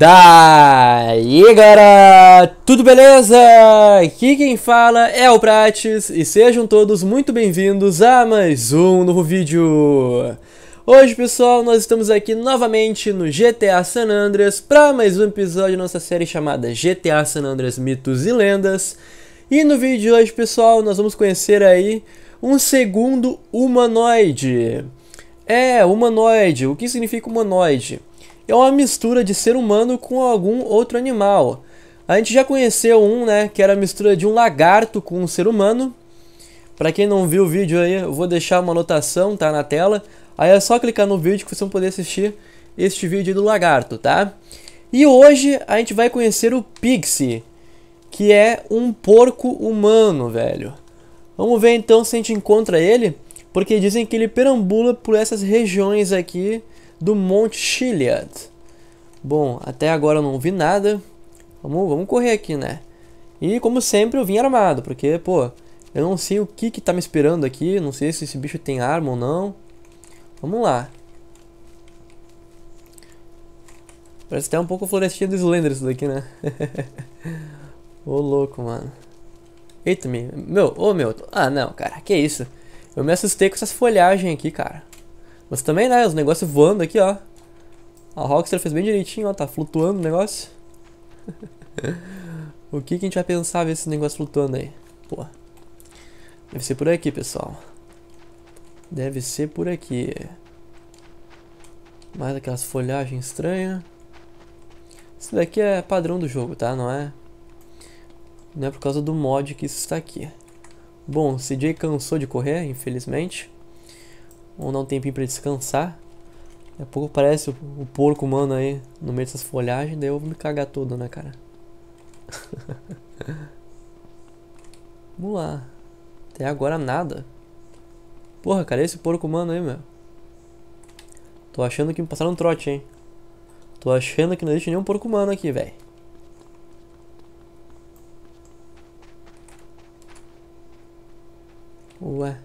Daí galera, tudo beleza? Aqui quem fala é o Prates e sejam todos muito bem-vindos a mais um novo vídeo. Hoje pessoal, nós estamos aqui novamente no GTA San Andreas para mais um episódio da nossa série chamada GTA San Andreas Mitos e Lendas. E no vídeo de hoje pessoal, nós vamos conhecer aí um segundo humanoide. É, humanoide, o que significa humanoide? É uma mistura de ser humano com algum outro animal. A gente já conheceu um, né, que era a mistura de um lagarto com um ser humano. Pra quem não viu o vídeo aí, eu vou deixar uma anotação, tá, na tela. Aí é só clicar no vídeo que vocês vão poder assistir este vídeo do lagarto, tá? E hoje a gente vai conhecer o Pixie, que é um porco humano, velho. Vamos ver então se a gente encontra ele, porque dizem que ele perambula por essas regiões aqui do Monte Chiliad. Bom, até agora eu não vi nada. Vamos correr aqui, né? E como sempre eu vim armado, porque, pô, eu não sei o que tá me esperando aqui. Não sei se esse bicho tem arma ou não. Vamos lá. Parece até um pouco a florestinha do Slender isso daqui, né? Ô, louco, mano. Eita, meu. Ah, não, cara, que isso? Eu me assustei com essas folhagens aqui, cara. Mas também, né, os negócios voando aqui, ó. A Rockstar fez bem direitinho, ó, tá flutuando o negócio. O que a gente vai pensar ver esse negócio flutuando aí? Pô. Deve ser por aqui, pessoal. Deve ser por aqui. Mais aquelas folhagens estranhas. Isso daqui é padrão do jogo, tá? Não é por causa do mod que isso está aqui. Bom, o CJ cansou de correr, infelizmente. Vamos dar um tempinho pra descansar. Daqui a pouco aparece o porco humano aí no meio dessas folhagens. Daí eu vou me cagar todo, né, cara? Vamos lá. Até agora nada. Porra, cara, esse porco humano aí, meu. Tô achando que me passaram um trote, hein? Tô achando que não existe nenhum porco humano aqui, velho. Ué.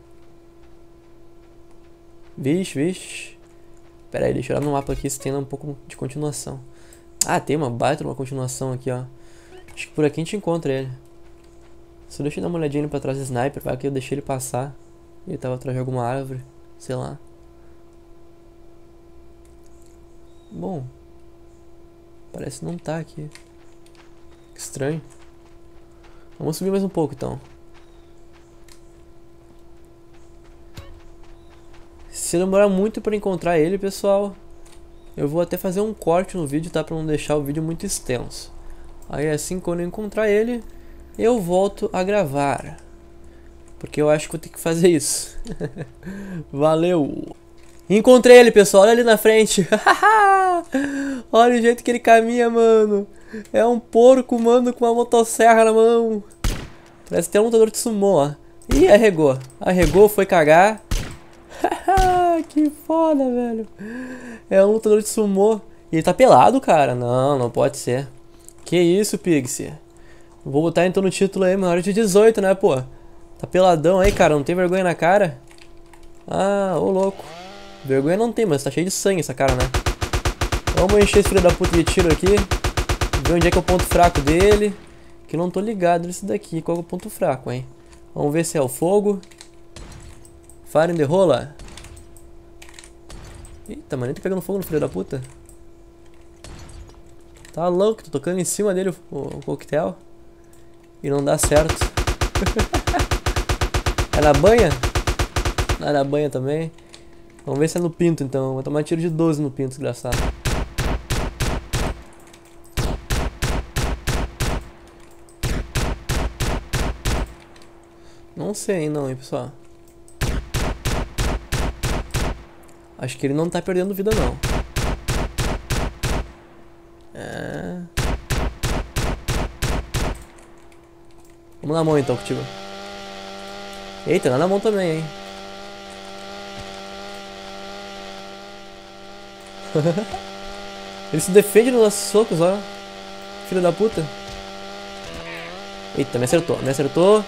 Vixe. Pera aí, deixa eu olhar no mapa aqui se tem um pouco de continuação. Ah, tem uma baita uma continuação aqui, ó. Acho que por aqui a gente encontra ele. Só deixa eu dar uma olhadinha ali pra trás do sniper. Vai que eu deixei ele passar. Ele tava atrás de alguma árvore. Sei lá. Bom. Parece não tá aqui. Que estranho. Vamos subir mais um pouco, então. Se demorar muito para encontrar ele, pessoal, eu vou até fazer um corte no vídeo, tá? Para não deixar o vídeo muito extenso. Aí assim, quando eu encontrar ele, eu volto a gravar. Porque eu acho que vou ter que fazer isso. Valeu! Encontrei ele, pessoal. Olha ali na frente. Olha o jeito que ele caminha, mano. É um porco, mano, com uma motosserra na mão. Parece até um lutador de sumô, ó. Ih, arregou. Arregou, foi cagar. Que foda, velho. É um lutador de sumô. E ele tá pelado, cara. Não, não pode ser. Que isso, Pigsy. Vou botar então no título aí, maior de 18, né, pô? Tá peladão aí, cara. Não tem vergonha na cara? Ah, ô louco. Vergonha não tem, mas tá cheio de sangue essa cara, né? Vamos encher esse filho da puta de tiro aqui. Ver onde é que é o ponto fraco dele. Que não tô ligado nesse daqui. Qual é o ponto fraco, hein? Vamos ver se é o fogo. Fire in the hole. Eita, mano, ele tá pegando fogo no filho da puta. Tá louco, tô tocando em cima dele o coquetel. E não dá certo. É na banha? Não é na banha também. Vamos ver se é no pinto então. Vou tomar tiro de 12 no pinto, desgraçado. Não sei não, hein, pessoal. Acho que ele não tá perdendo vida, não. É. Vamos na mão, então, Cultivo. Eita, lá na mão também, hein. Ele se defende nos nossos socos, ó. Filho da puta. Eita, me acertou.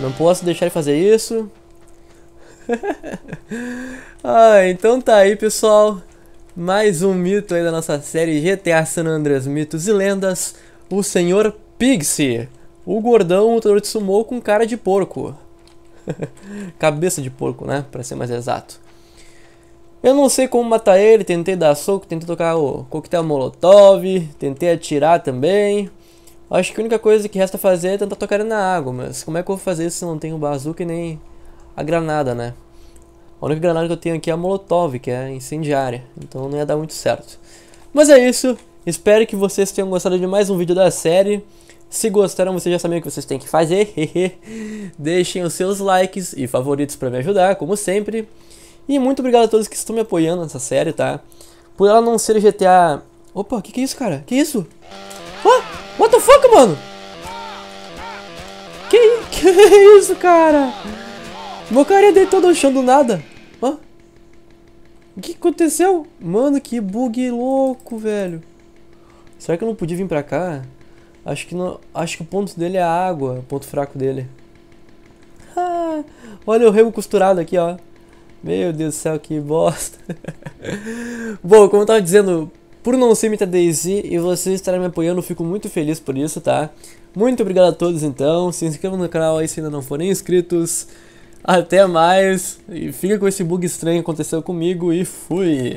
Não posso deixar ele fazer isso. Ah, então tá aí, pessoal. mais um mito aí da nossa série GTA San Andreas Mitos e Lendas, o senhor Pixie, o gordão lutador de sumô com cara de porco. Cabeça de porco, né? Pra ser mais exato. Eu não sei como matar ele, tentei dar soco, tentei tocar o coquetel molotov, tentei atirar também. Acho que a única coisa que resta fazer é tentar tocar ele na água, mas como é que eu vou fazer isso se eu não tenho bazuca e nem a granada, né? A única granada que eu tenho aqui é a molotov, que é incendiária, então não ia dar muito certo. Mas é isso, espero que vocês tenham gostado de mais um vídeo da série. Se gostaram, vocês já sabem o que vocês têm que fazer. Deixem os seus likes e favoritos pra me ajudar, como sempre. E muito obrigado a todos que estão me apoiando nessa série, tá? Por ela não ser GTA... Opa, o que é isso, cara? Que isso? Oh, what the fuck, mano? Que é isso, cara? Meu carinha deitou no chão do nada. Hã? O que aconteceu? Mano, que bug louco, velho. Será que eu não podia vir pra cá? Acho que não... Acho que o ponto dele é a água, o ponto fraco dele. Ah, olha o remo costurado aqui, ó. Meu Deus do céu, que bosta. Bom, como eu tava dizendo, por não ser Mita Daisy e vocês estarem me apoiando, eu fico muito feliz por isso, tá? Muito obrigado a todos, então. Se inscrevam no canal aí se ainda não forem inscritos. Até mais. E fica com esse bug estranho que aconteceu comigo e fui.